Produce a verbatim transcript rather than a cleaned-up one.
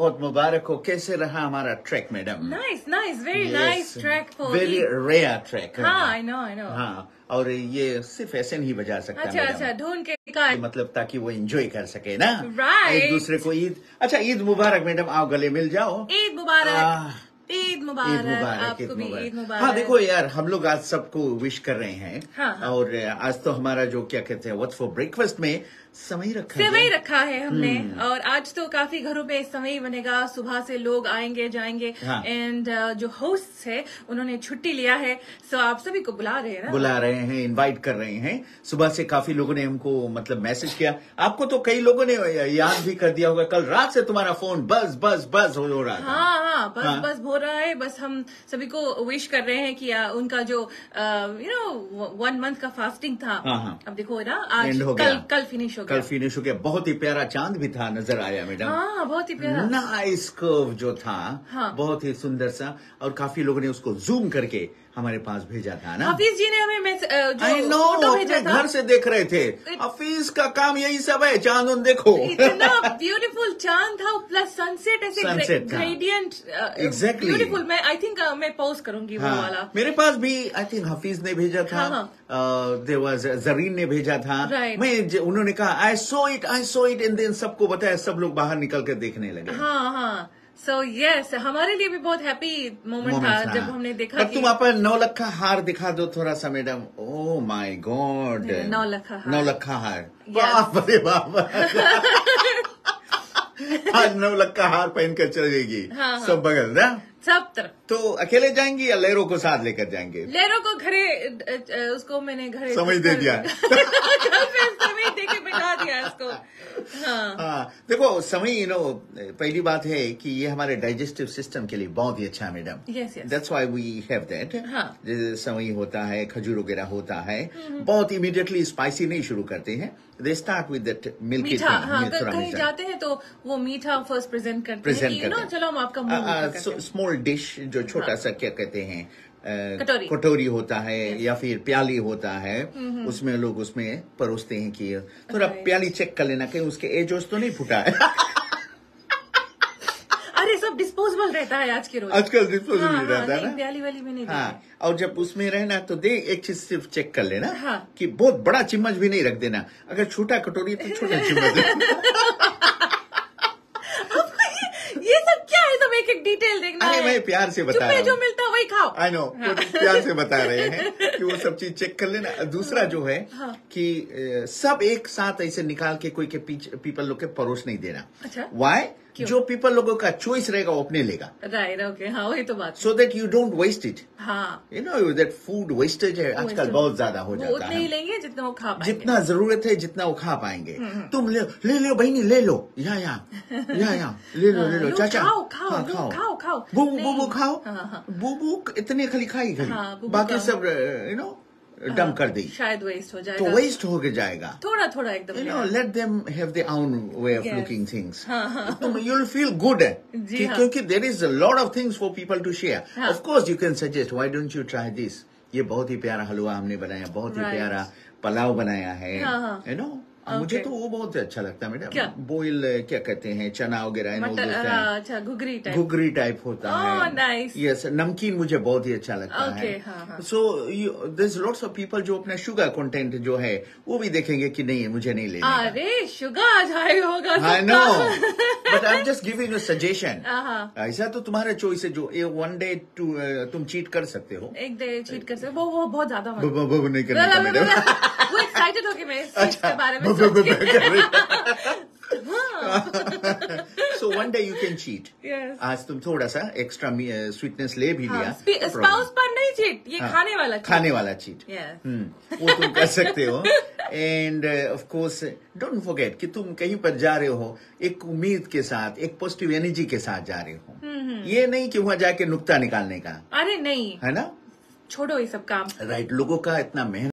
बहुत मुबारक हो। कैसे रहा हमारा track madam? Nice nice very nice track, very rare track. हाँ आई नो आई नो। हाँ और ये सिर्फ ऐसे नहीं बजा सकता। अच्छा अच्छा ढूंढ के निकाल, मतलब ताकि वो एंजॉय कर सके ना right. एक दूसरे को ईद। अच्छा ईद मुबारक मैडम, आओ गले मिल जाओ। ईद मुबारक, ईद मुबारक, मुबारक आपको भी ईद मुबारक। हाँ देखो यार, हम लोग आज सबको विश कर रहे हैं। हाँ, हाँ। और आज तो हमारा जो क्या कहते हैं व्हाट फॉर ब्रेकफास्ट में सेवई रखा सेवई रखा है हमने। और आज तो काफी घरों पे सेवई बनेगा, सुबह से लोग आएंगे जाएंगे। एंड हाँ। uh, जो होस्ट है उन्होंने छुट्टी लिया है, सो so आप सभी को बुला रहे हैं ना? बुला रहे हैं, इनवाइट कर रहे हैं। सुबह से काफी लोगों ने हमको मतलब मैसेज किया, आपको तो कई लोगों ने याद भी कर दिया होगा। कल रात से तुम्हारा फोन बस बस बस हो रहा था। हाँ हाँ बस हाँ। बस हो रहा है। बस हम सभी को विश कर रहे हैं कि आ, उनका जो यू नो वन मंथ का फास्टिंग था, हाँ। अब देखो ना आज कल कल फिनिश हो गया, कल फिनिश हो गया। बहुत ही प्यारा चांद भी था, नजर आया मैडम। हाँ बहुत ही प्यारा नाइस कर्व जो था, हाँ। बहुत ही सुंदर सा। और काफी लोगों ने उसको जूम करके हमारे पास भेजा था ना। हफीज जी ने हमें फोटो भेजा था, घर से देख रहे थे। हफीज का काम यही सब है, चांद उन देखो। इतना ब्यूटीफुल चांद था, प्लस सनसेट ऐसे ग्रेडियंट एग्जैक्टली ब्यूटीफुल। मैं आई थिंक uh, मैं पोस्ट करूंगी हाँ, वो वाला। मेरे पास भी आई थिंक हफीज ने भेजा था, हाँ, हाँ। uh, जरीन ने भेजा था right. मैं उन्होंने कहा I saw it I saw it in दिन सबको बताया, सब लोग बाहर निकल कर देखने लगे। हाँ हाँ सो so, यस yes, हमारे लिए भी बहुत हैप्पी मोमेंट था जब हमने देखा। तुम आप नौ लाख का हार दिखा दो थोड़ा सा मैडम। ओह माय गॉड, नौ लाख का हार, नौ लाख का हार yes. बाबा नौ लाख का हार पहनकर चलेगी हाँ, सब बगल ना सब तरफ। तो अकेले जाएंगी या लेरो को साथ लेकर जाएंगे? लेरो को घरे, उसको मैंने घरे समझ दे दिया देके बिठा दिया उसको। हाँ हाँ देखो समय यू नो पहली बात है कि ये हमारे डाइजेस्टिव सिस्टम के लिए बहुत ही अच्छा है madam. That's why we have that. जैसे समय होता है, खजूर वगैरह होता है, बहुत इमीडिएटली स्पाइसी नहीं शुरू करते हैं। They start with that milky thing. कहीं जाते हैं तो वो मीठा फर्स्ट प्रेजेंट करते हैं, यू नो चलो हम आपका स्मॉल डिश जो छोटा सा क्या कहते हैं कटोरी कटोरी होता है या फिर प्याली होता है, उसमें लोग उसमें परोसते हैं कि थोड़ा तो प्याली चेक कर लेना कहीं उसके एज ओज तो नहीं फूटा है। अरे सब डिस्पोजेबल रहता है आज के रोज, आजकल डिस्पोजेबल हाँ, रहता है हाँ, प्याली वाली में नहीं हाँ। और जब उसमें रहना तो दे एक चीज सिर्फ चेक कर लेना हाँ। कि बहुत बड़ा चम्मच भी नहीं रख देना, अगर छोटा कटोरी तो छोटा चम्मच। डिटेल देखना है। मैं प्यार से बता रहा हूं, जो मिलता है वही खाओ। आई नो हाँ। प्यार से बता रहे हैं कि वो सब चीज चेक कर लेना। दूसरा जो है हाँ। कि सब एक साथ ऐसे निकाल के कोई के पीपल लोग के परोस नहीं देना। अच्छा वाई? जो पीपल लोगों का चॉइस रहेगा वो अपने लेगा। राइट ओके हाँ वही तो बात। So that you don't waste it. हाँ you know that food wastage है आजकल बहुत ज्यादा हो जाता है। नहीं लेंगे जितना वो खा पाएंगे, जितना जरूरत है जितना वो खा पाएंगे। तुम ले ले लो बहनी, ले लो या या या ले लो ले लो चाचा खाओ खाओ खाओ खाओ बूबू बूबू खाओ बूबू इतने खाली खाई खाई बाकी सब यू नो डंप कर दी, शायद वेस्ट हो जाएगा। तो वेस्ट होके जाएगा थोड़ा थोड़ा एकदम। You know let them have their own way of looking things. You will feel good क्योंकि there is a lot of things for people to share. Of course you can suggest why don't you try this. ये बहुत ही प्यारा हलवा हमने बनाया, बहुत right. ही प्यारा पुलाव बनाया है यू हाँ, नो you know? Okay. मुझे तो वो बहुत अच्छा लगता है मैडम। बोइल क्या कहते हैं चना वगैरह अच्छा घुगरी टाइप घुगरी टाइप होता oh, है नाइस nice. यस yes, नमकीन मुझे बहुत ही अच्छा लगता okay, है। So there is lots of people जो अपना शुगर कंटेंट जो है वो भी देखेंगे कि नहीं मुझे नहीं लेना। अरे शुगर हाई होगा I know but I am just giving a suggestion. ऐसा तो तुम्हारा चॉइस है जो वन डे टू तुम चीट कर सकते हो, एक डे चीट कर सकते हो। वो बहुत ज्यादा नहीं करना मैडम, वो एक्साइटेड होके मैं इसके बारे में so one day you can cheat. आज तुम थोड़ा सा एक्स्ट्रा स्वीटनेस ले भी लिया। स्पाउस पर नहीं चीट, ये खाने वाला खाने वाला चीट वो तुम कर सकते हो। And of course don't forget कि तुम कहीं पर जा रहे हो एक उम्मीद के साथ, एक पॉजिटिव एनर्जी के साथ जा रहे हो। ये नहीं कि वहां जाके नुक्ता निकालने का, अरे नहीं है ना, छोड़ो ये सब काम। राइट लोगों का इतना मेहनत